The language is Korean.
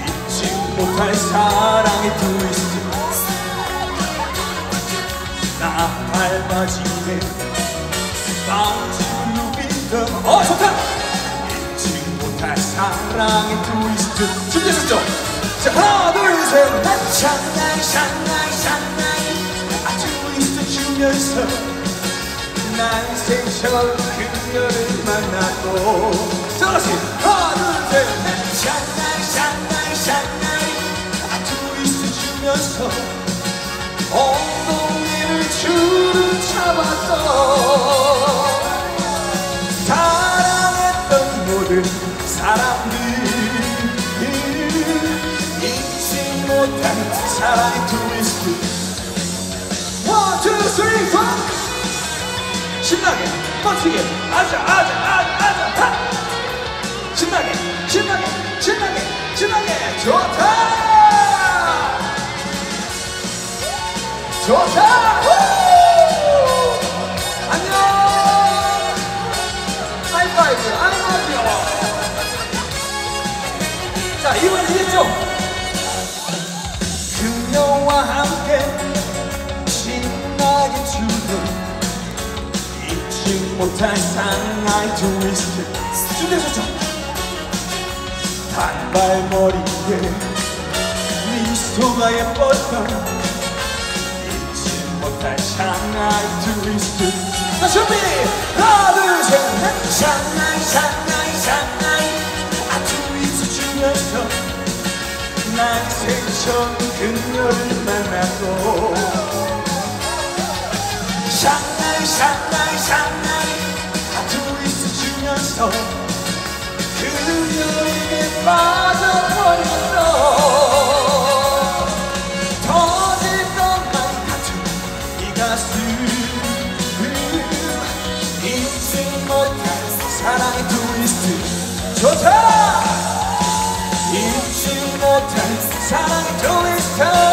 잊지 못할 사랑의 트위스트. 나 발맞이네 방지로 믿음. 좋다. 잊지 못할 사랑의 트위스트. 준비했었죠? 자, 하나 둘셋 샹나이 샹나이 샹나이 아 트위스트 추면서 난 생처럼 그녀를 만나고 자 다시 하나 둘셋 샹나이 샹나이 샹나이 아 트위스트 추면서 엉덩이를 주름 잡았어. 사랑했던 모든 사람들 잊지 못한 사랑의 트위스트. 1, 2, 3, 4 신나게 멋지게 아자 아자 아자 아자 하! 신나게 신나게 신나게 신나게 좋다 좋다. 후! 안녕 하이파이브 하이파이브. 자 이번엔 이겼죠? 그녀와 함께 신나게 추는 잊지 못할 사랑의 트위스트. 준비하셨죠? 단발머리에 미소가 예뻤던 잊지 못할 사랑의 트위스트. 자 준비! 하나 둘 셋 샹나이 샹나이 샹나이 아 트위스트 추면서 난 생전 그녀를 만나고 샹나이 샹나이 샹나이 아 트위스트 추면서 그녀에게 빠져버렸어. 터질것만 같은 이 가슴 잊지 못할 사랑의 트위스트. 좋다. 사랑의 트위스트.